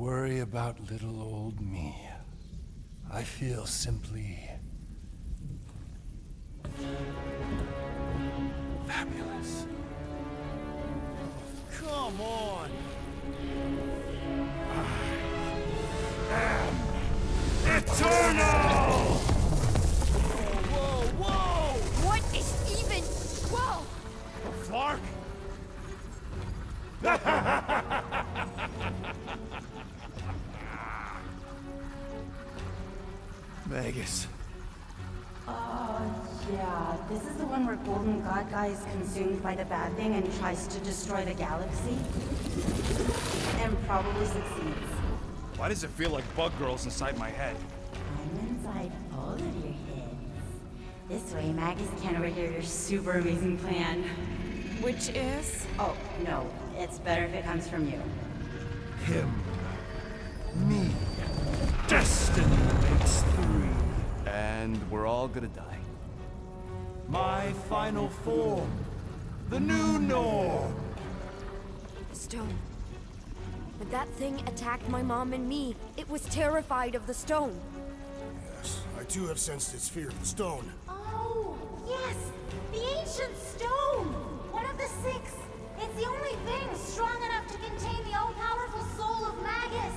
worry about little old me. I feel simply fabulous. Come on! I am eternal! Whoa, whoa, whoa! What is even... Whoa! Clark? Magus. Oh, yeah. This is the one where Golden God Guy is consumed by the bad thing and tries to destroy the galaxy. And probably succeeds. Why does it feel like Bug Girl's inside my head? I'm inside all of your heads. This way, Magus can overhear your super amazing plan. Which is? Oh, no. It's better if it comes from you. Him. Me. Destiny makes three. And we're all gonna die. My final form. The new norm. Stone. When that thing attacked my mom and me, it was terrified of the stone. Yes, I too have sensed its fear of the stone. Oh, yes. The ancient stone. One of the six. It's the only thing strong enough to contain the all-powerful soul of Magus!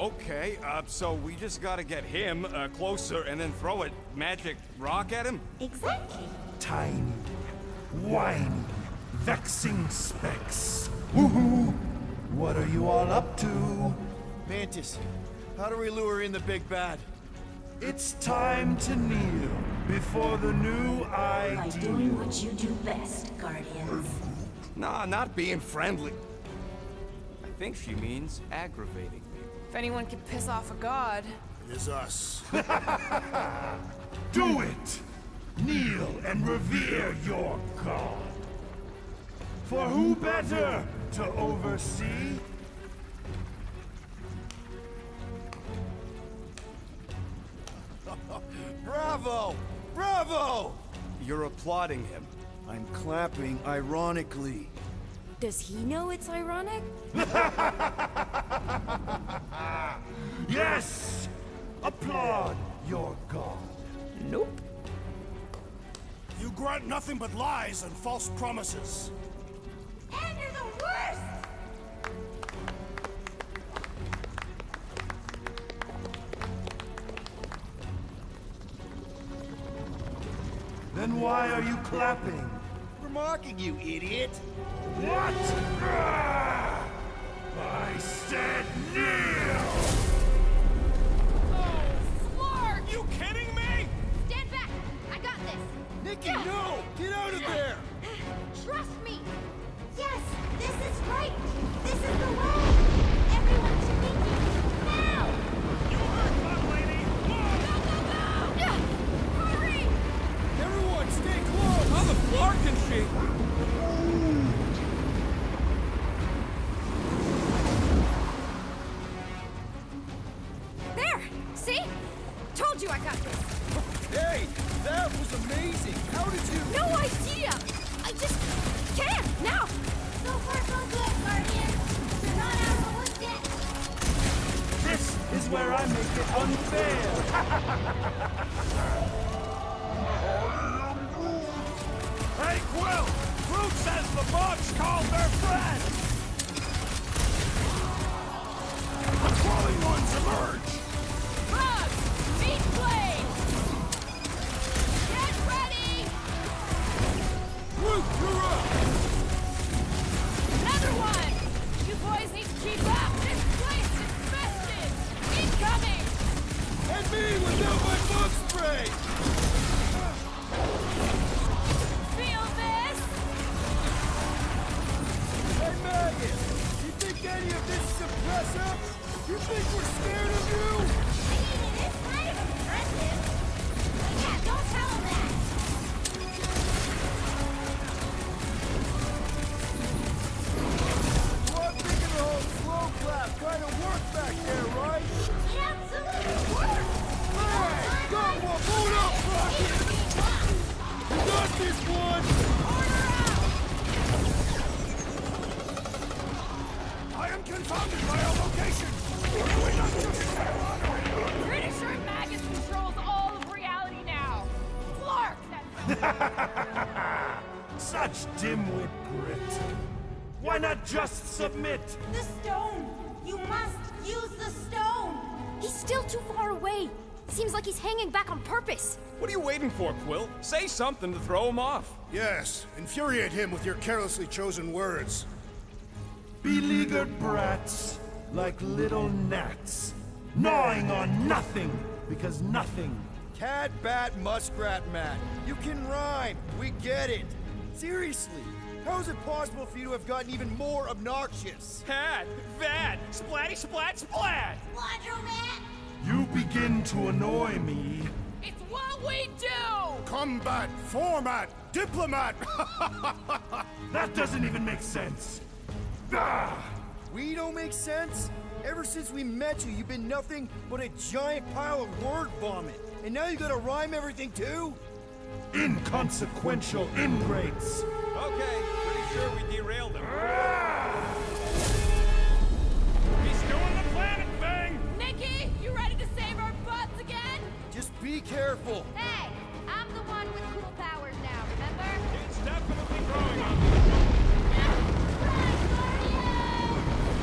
Okay, so we just gotta get him closer and then throw a magic rock at him? Exactly! Tiny, whiny, vexing specks. Woohoo! What are you all up to? Mantis, how do we lure in the big bad? It's time to kneel before the new idea. By doing what you do best, Guardians. Nah, not being friendly. I think she means aggravating me. If anyone can piss off a god... It is us. Do it! Kneel and revere your god. For who better to oversee? Bravo! Bravo! You're applauding him. I'm clapping ironically. Does he know it's ironic? Yes! Applaud your god. Nope. You grant nothing but lies and false promises. And you're the worst! Then why are you clapping? Marking you, idiot! What? I said kneel! Oh, Slark! You kidding me? Stand back! I got this! Nikki, no! Get out of there! Trust me! Yes, this is right! This is the way! Everyone to Nikki! Now! You heard, my lady! Whoa. Go, go, go! Hurry! Everyone, stay close! How the Clark can she? There! See? Told you I got this! Hey! That was amazing! How did you... No idea! I just... can't! Now! So far, so good, Guardian! You're not out of the woods yet! This is where I make it unfair! Hey, Quill! Groot says the bugs called their friends! The crawling ones emerge! Bugs! Meat blades! Get ready! Groot, you're up! Another one! You boys need to keep up! This place is infested! Incoming! And me without my bug spray! Hey, Magus! You think any of this is impressive? You think we're scared of you? I mean, it is kind of impressive. But yeah, don't tell him that! Well, I'm thinking the whole slow clap kind of worked back there, right? It absolutely worked! Hey! Got one! Hold up, Rocket! You got this one! Order out! I am confounded by our location! Such dimwit grit. Why not just submit? The stone! You must use the stone! He's still too far away. Seems like he's hanging back on purpose. What are you waiting for, Quill? Say something to throw him off. Yes, infuriate him with your carelessly chosen words. Beleaguered brats, like little gnats, gnawing on nothing, because nothing. Cat, bat, muskrat, Matt. You can rhyme, we get it. Seriously, how is it possible for you to have gotten even more obnoxious? Hat, bat, splatty, splat, splat! Laundromat! You begin to annoy me. It's what we do! Combat, format, diplomat! That doesn't even make sense. Ah! We don't make sense? Ever since we met you, you've been nothing but a giant pile of word vomit. And now you gotta rhyme everything too? Inconsequential ingrates. Okay, pretty sure we derailed him. Ah! He's doing the planet thing! Nikki, you ready to save our butts again? Just be careful. Hey, I'm the one with cool powers now, remember? It's definitely growing on me.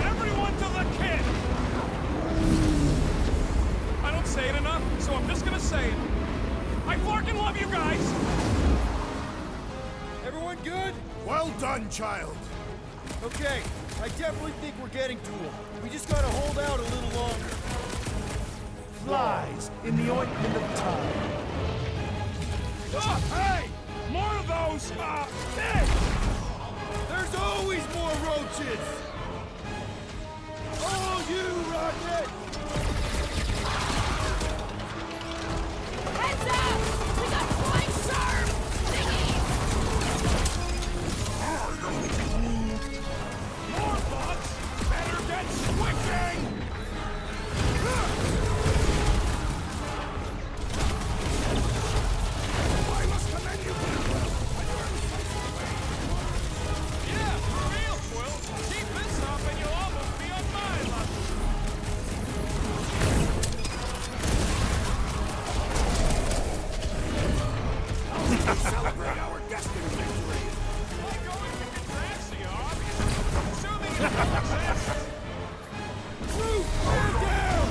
Everyone to the kid! I don't say it enough, so I'm just gonna say it. I fucking love you guys! Everyone good? Well done, child. Okay, I definitely think we're getting to him. We just gotta hold out a little longer. Flies in the ointment of time. Oh, hey! More of those! Hey! There's always more roaches! Oh, you rocket! Heads up! We got flying sharp thingies! More bots! Better get switching! I must commend you, Quill! Yeah, for real, Quill! Keep this up and you'll almost be on my level! Celebrate our destined victory. By going to Contraxia, obviously. Assuming it exists. Root, we're down!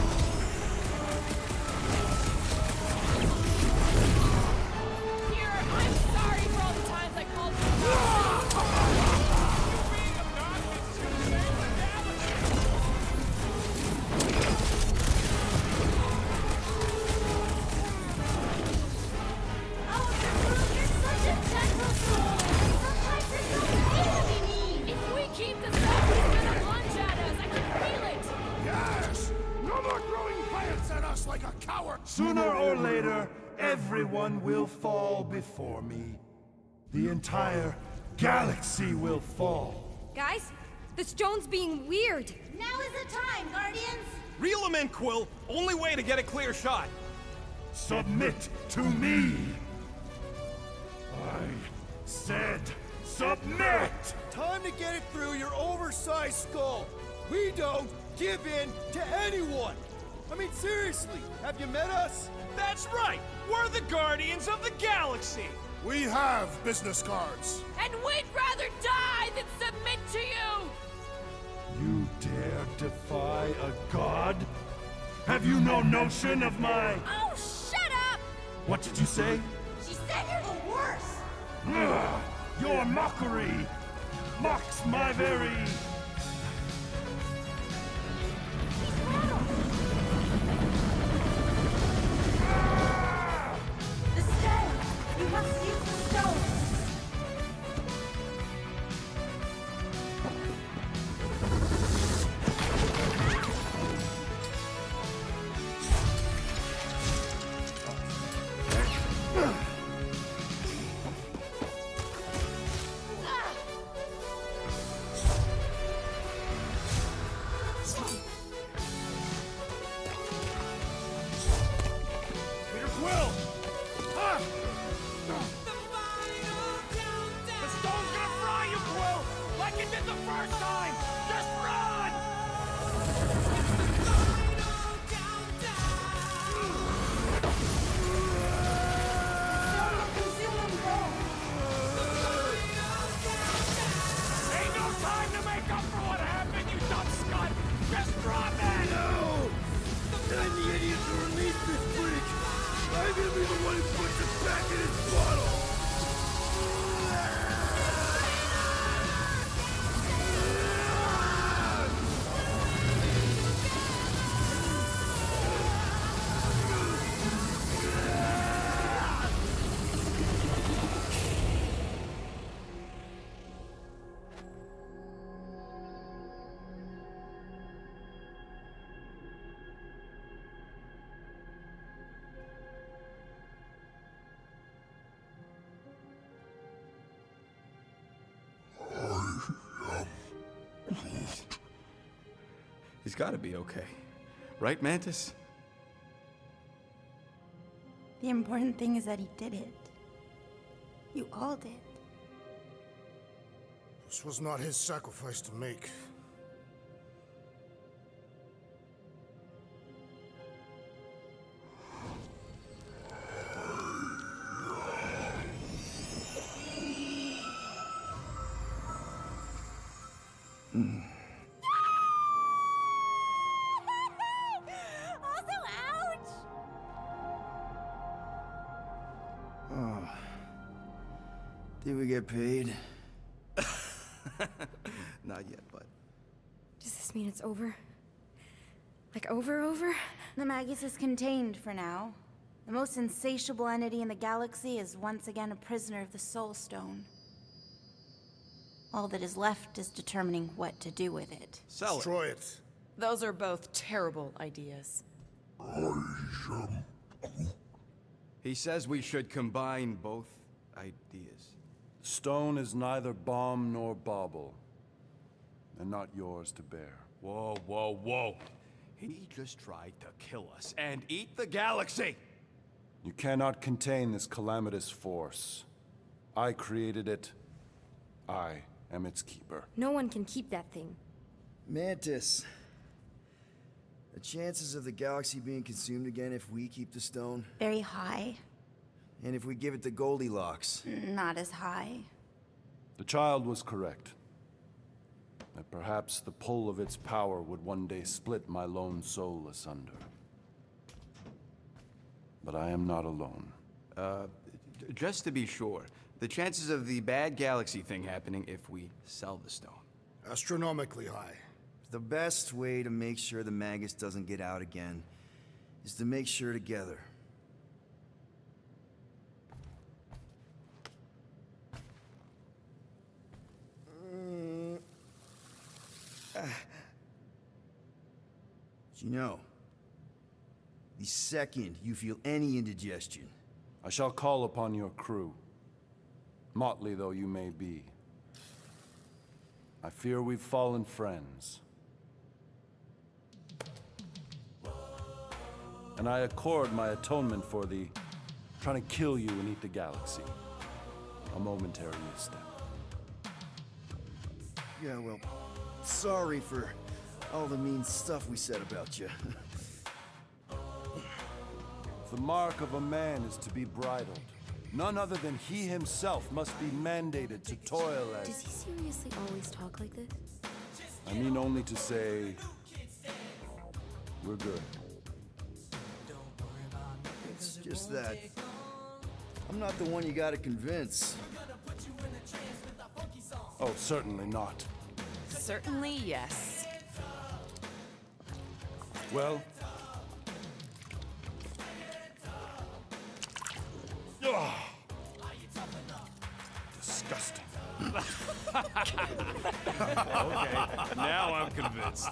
Here, I'm sorry for all the times I called you. You being obnoxious is gonna save the galaxy. Like a coward. Sooner or later, everyone will fall before me. The entire galaxy will fall. Guys, this Jones being weird. Now is the time, Guardians. Reel him in, Quill. Only way to get a clear shot. Submit to me. I said submit. Time to get it through your oversized skull. We don't give in to anyone. I mean, seriously, have you met us? That's right! We're the Guardians of the Galaxy! We have business cards. And we'd rather die than submit to you! You dare defy a god? Have you no notion of my... Oh, shut up! What did you say? She said you're the worst! Ugh, your mockery mocks my very... gonna be the one who puts it back in its bottle! He's gotta be okay. Right, Mantis? The important thing is that he did it. You all did. This was not his sacrifice to make. Did we get paid? Not yet, but... Does this mean it's over? Like, over? The Magus is contained for now. The most insatiable entity in the galaxy is once again a prisoner of the Soul Stone. All that is left is determining what to do with it. Sell it. Destroy it. Those are both terrible ideas. He says we should combine both ideas. Stone is neither bomb nor bauble, and not yours to bear. Whoa. He just tried to kill us and eat the galaxy! You cannot contain this calamitous force. I created it. I am its keeper. No one can keep that thing. Mantis. The chances of the galaxy being consumed again if we keep the stone? Very high. And if we give it to Goldilocks? Not as high. The child was correct. That perhaps the pull of its power would one day split my lone soul asunder. But I am not alone. Just to be sure, the chances of the bad galaxy thing happening if we sell the stone? Astronomically high. The best way to make sure the Magus doesn't get out again is to make sure together. You know, the second you feel any indigestion, I shall call upon your crew, motley though you may be. I fear we've fallen friends, and I accord my atonement for the trying to kill you and eat the galaxy. A momentary misstep. Yeah, well, sorry for all the mean stuff we said about you. The mark of a man is to be bridled. None other than he himself must be mandated to toil as... Does he seriously always talk like this? I mean only to say... We're good. It's just that... I'm not the one you gotta convince. Oh, certainly not. Certainly yes. Well... Ugh. Disgusting. Okay, now I'm convinced.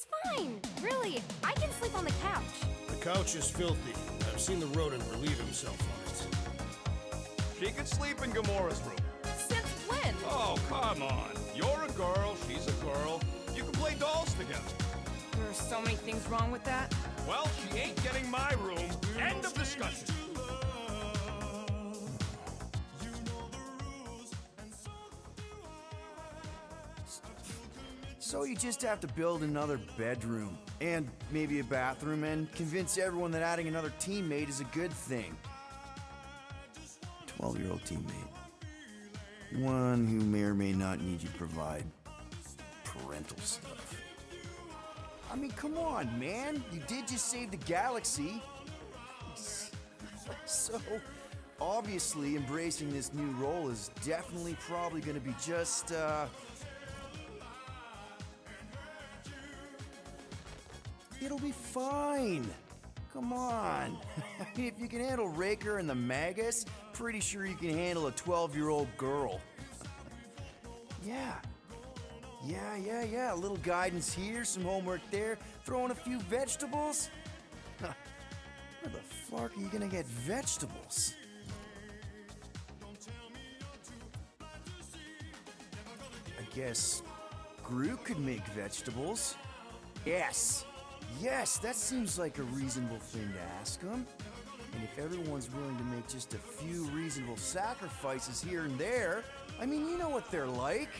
It's fine. Really, I can sleep on the couch. The couch is filthy. I've seen the rodent relieve himself on it. She could sleep in Gamora's room. Since when? Oh, come on. You're a girl, she's a girl. You can play dolls together. There are so many things wrong with that. Well, she ain't getting my room. End of discussion. So you just have to build another bedroom, and maybe a bathroom, and convince everyone that adding another teammate is a good thing. 12-year-old teammate. One who may or may not need you to provide parental stuff. I mean, come on, man. You did just save the galaxy. So, obviously, embracing this new role is definitely probably gonna be just, it'll be fine. Come on. I mean, if you can handle Raker and the Magus, pretty sure you can handle a 12-year-old girl. Yeah. A little guidance here, some homework there, throw in a few vegetables. Where the flark are you gonna get vegetables? I guess Groot could make vegetables. Yes. Yes, that seems like a reasonable thing to ask him. And if everyone's willing to make just a few reasonable sacrifices here and there, I mean, you know what they're like.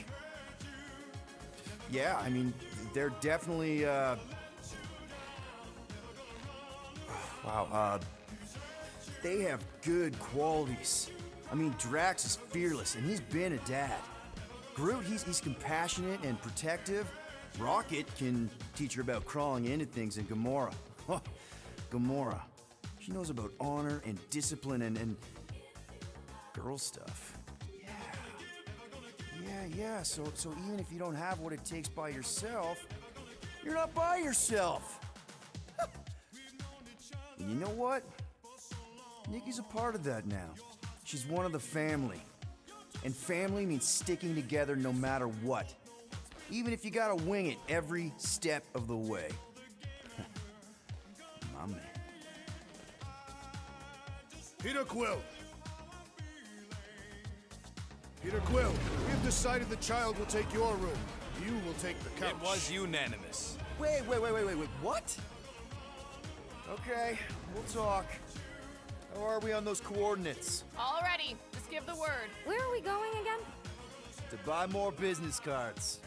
Yeah, I mean, they're definitely, they have good qualities. I mean, Drax is fearless, and he's been a dad. Groot, he's compassionate and protective. Rocket can teach her about crawling into things, and Gamora. Gamora. She knows about honor and discipline and girl stuff. Yeah. So even if you don't have what it takes by yourself, you're not by yourself. And you know what? Nikki's a part of that now. She's one of the family. And family means sticking together no matter what. Even if you gotta wing it every step of the way. My man. Peter Quill! Peter Quill, we have decided the child will take your room. You will take the couch. It was unanimous. Wait, what? Okay, we'll talk. How are we on those coordinates? All ready, just give the word. Where are we going again? To buy more business cards.